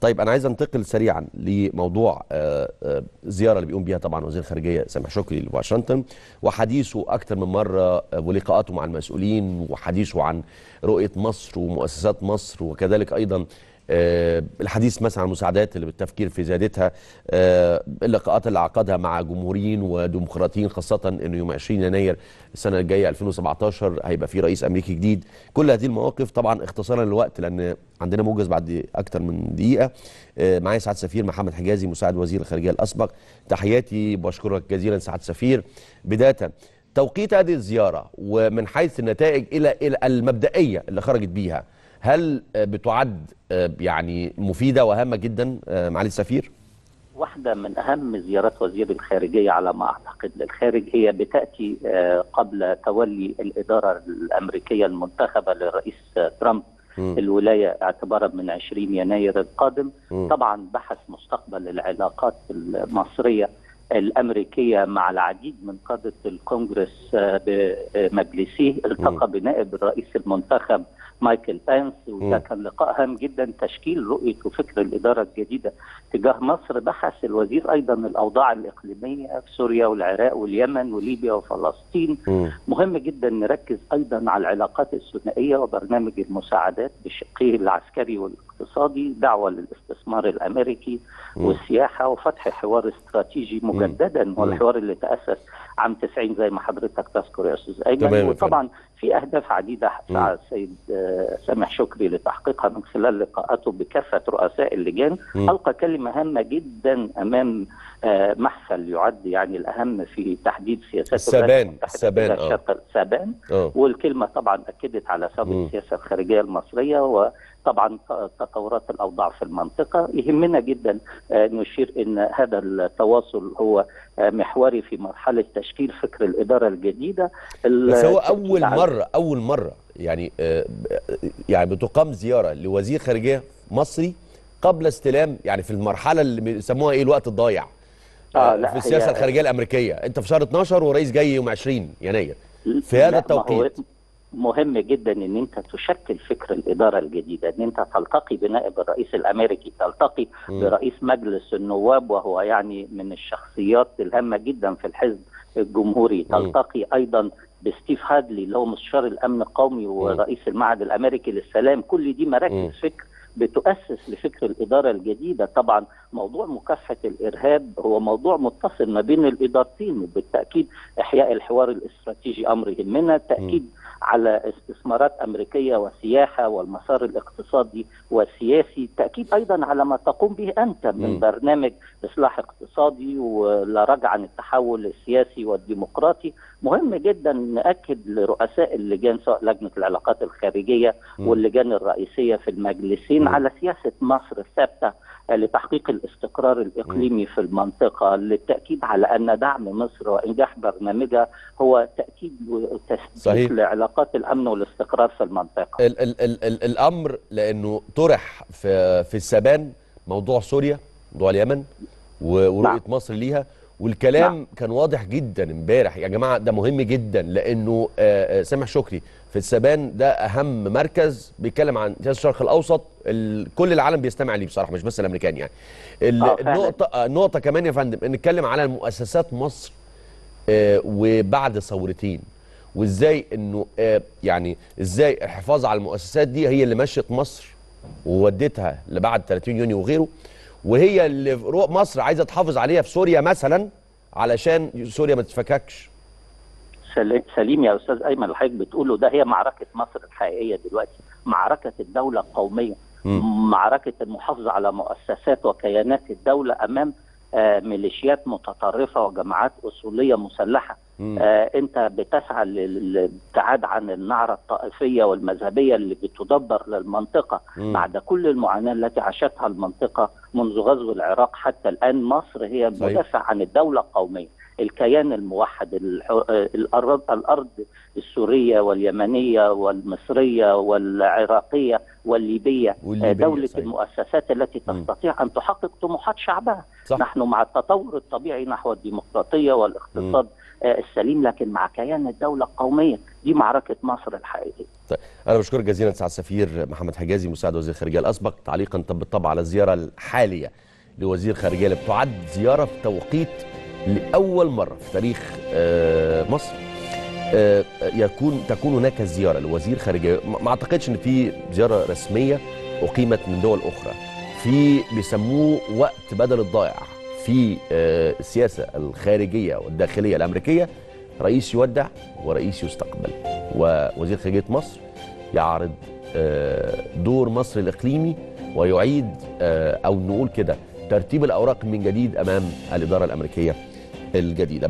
طيب انا عايز انتقل سريعا لموضوع الزياره اللي بيقوم بيها طبعا وزير الخارجيه سامح شكري لواشنطن، وحديثه اكثر من مره ولقاءاته مع المسؤولين وحديثه عن رؤيه مصر ومؤسسات مصر، وكذلك ايضا الحديث مثلا عن المساعدات اللي بالتفكير في زيادتها، اللقاءات اللي عقدها مع جمهوريين وديمقراطيين، خاصه انه يوم 20 يناير السنه الجايه 2017 هيبقى في رئيس امريكي جديد. كل هذه المواقف طبعا اختصارا للوقت لان عندنا موجز بعد اكثر من دقيقه. معايا سعاده السفير محمد حجازي مساعد وزير الخارجيه الاسبق، تحياتي بشكرك جزيلا سعاده السفير. بدايه توقيت هذه الزياره ومن حيث النتائج الى المبدئيه اللي خرجت بيها، هل بتعد يعني مفيدة وهامة جدا معالي السفير؟ واحدة من أهم زيارات وزير الخارجية على ما أعتقد للخارج هي بتأتي قبل تولي الإدارة الأمريكية المنتخبة للرئيس ترامب الولاية اعتبارا من 20 يناير القادم. طبعا بحث مستقبل العلاقات المصرية الأمريكية مع العديد من قادة الكونجرس بمجلسيه، التقى بنائب الرئيس المنتخب مايكل بانس، وده كان لقاء هام جدا. تشكيل رؤية وفكر الإدارة الجديدة تجاه مصر، بحث الوزير أيضا الأوضاع الإقليمية في سوريا والعراق واليمن وليبيا وفلسطين. مهم جدا نركز أيضا على العلاقات الثنائية وبرنامج المساعدات بشقيه العسكري والاقتصادي، دعوة للاستثمار الأمريكي والسياحة، وفتح حوار استراتيجي مجددا، والحوار اللي تأسس عام 90 زي ما حضرتك تذكر يا أستاذ أيمن. وطبعا في أهداف عديدة سعى السيد سامح شكري لتحقيقها من خلال لقاءاته بكافة رؤساء اللجان. ألقى كلمة هامة جدا أمام محفل يعد يعني الأهم في تحديد سياسات السبان، والكلمة طبعا أكدت على ثبات السياسة الخارجية المصرية وطبعا تطورات الأوضاع في المنطقة. يهمنا جدا نشير أن هذا التواصل هو محوري في مرحلة تشكيل فكر الإدارة الجديدة. بس هو أول مرة يعني بتقام زيارة لوزير خارجية مصري قبل استلام يعني في المرحلة اللي بيسموها ايه الوقت الضايع في السياسة الخارجية الأمريكية. انت في شهر 12 ورئيس جاي يوم 20 يناير في هذا التوقيت. مهم جدا ان انت تشكل فكر الاداره الجديده، ان انت تلتقي بنائب الرئيس الامريكي، تلتقي برئيس مجلس النواب وهو يعني من الشخصيات الهامه جدا في الحزب الجمهوري، تلتقي ايضا بستيف هادلي اللي هو مستشار الامن القومي ورئيس المعهد الامريكي للسلام. كل دي مراكز فكر بتؤسس لفكر الإدارة الجديدة. طبعا موضوع مكافحة الإرهاب هو موضوع متصل ما بين الإدارتين، وبالتأكيد إحياء الحوار الاستراتيجي أمر يهمنا، تأكيد على استثمارات أمريكية وسياحة والمسار الاقتصادي والسياسي، تأكيد أيضا على ما تقوم به أنت من برنامج إصلاح اقتصادي ولا رجع عن التحول السياسي والديمقراطي. مهم جدا نأكد لرؤساء اللجان سواء لجنة العلاقات الخارجية واللجان الرئيسية في المجلسين على سياسة مصر الثابتة لتحقيق الاستقرار الإقليمي في المنطقة، للتأكيد على أن دعم مصر وإنجاح برنامجها هو تأكيد وتثبيت لعلاقات الأمن والاستقرار في المنطقة. ال ال ال ال الأمر لأنه طرح في السبان موضوع سوريا، موضوع اليمن ورؤية مصر ليها، والكلام كان واضح جدا امبارح يا جماعه. ده مهم جدا لانه سامح شكري في السبان ده اهم مركز بيتكلم عن سياسه الشرق الاوسط، كل العالم بيستمع ليه بصراحه، مش بس الامريكان يعني. النقطه كمان يا فندم نتكلم على مؤسسات مصر وبعد ثورتين، وازاي انه يعني ازاي الحفاظ على المؤسسات دي هي اللي مشت مصر وودتها لبعد 30 يونيو وغيره، وهي اللي مصر عايزه تحافظ عليها في سوريا مثلا علشان سوريا ما تتفككش. سليم يا استاذ ايمن اللي حضرتك بتقوله ده، هي معركه مصر الحقيقيه دلوقتي، معركه الدوله القوميه، معركه المحافظه على مؤسسات وكيانات الدوله امام ميليشيات متطرفه وجماعات اصوليه مسلحه. انت بتسعى للابتعاد عن النعره الطائفيه والمذهبيه اللي بتدبر للمنطقه بعد كل المعاناه التي عاشتها المنطقه منذ غزو العراق حتى الان. مصر هي مدافع عن الدوله القوميه، الكيان الموحد، الارض السوريه واليمنيه والمصريه والعراقيه والليبيه، دوله المؤسسات التي تستطيع ان تحقق طموحات شعبها. نحن مع التطور الطبيعي نحو الديمقراطيه والاقتصاد السليم، لكن مع كيان الدولة القومية. دي معركة مصر الحقيقية. طيب أنا بشكرك جزيلا سعادة السفير محمد حجازي مساعد وزير الخارجية الأسبق، تعليقا بالطبع على الزيارة الحالية لوزير الخارجية اللي بتعد زيارة في توقيت لأول مرة في تاريخ مصر تكون هناك زيارة لوزير خارجية. ما أعتقدش إن في زيارة رسمية أقيمت من دول أخرى في بيسموه وقت بدل الضائع في السياسة الخارجية والداخلية الأمريكية. رئيس يودع ورئيس يستقبل، ووزير خارجية مصر يعرض دور مصر الإقليمي ويعيد أو نقول كده ترتيب الأوراق من جديد أمام الإدارة الأمريكية الجديدة.